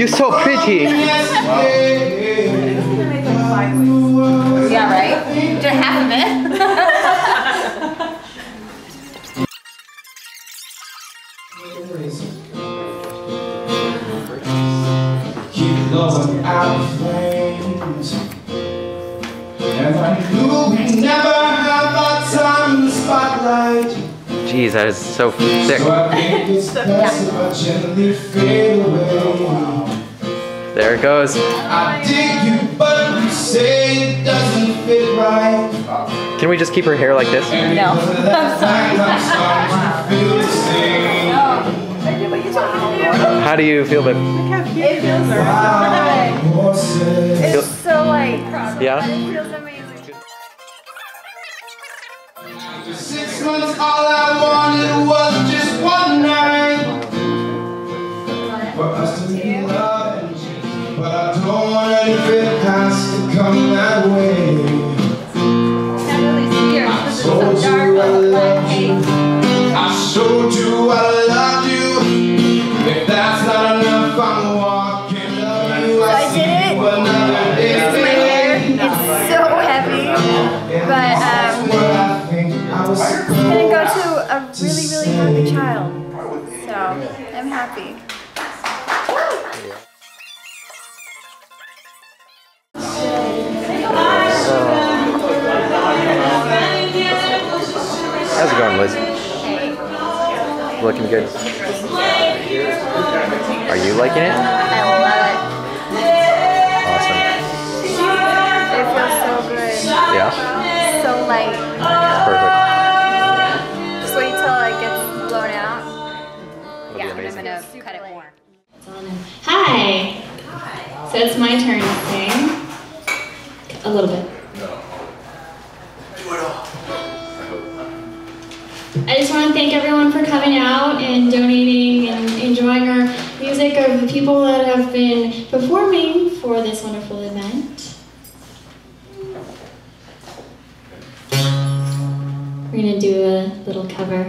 You're so pretty. Wow. Yeah, right? Do I have a bit? Out of flames. And I knew we'd never have our time in the spotlight. Jeez, that is so thick. So I made this passive, I gently fade away. Wow. There it goes. I dig you, but you say it doesn't fit right. Can we just keep her hair like this? No. How do you feel, babe? Look how cute it feels. It's so light. Yeah? It feels amazing. 6 months, all I wanted was just one night. For us to be loved and changed. But I don't want any fit past to come that way. I told you I loved you. I showed you I loved you. That's not enough, I'm walking up you. So I did it. This is my hair. It's so heavy. But it's going to go to a really, really happy child. So I'm happy. How's it going, Liz? Looking good. Are you liking it? I love it. Awesome. It feels so good. Yeah? So light. It's perfect. Just wait till it gets blown out. Yeah, I'm gonna cut it more. Hi. Hi. So it's my turn to sing. A little bit. No. Do it all. I just want to thank everyone for coming out and donating and enjoying our music, of the people that have been performing for this wonderful event. We're going to do a little cover.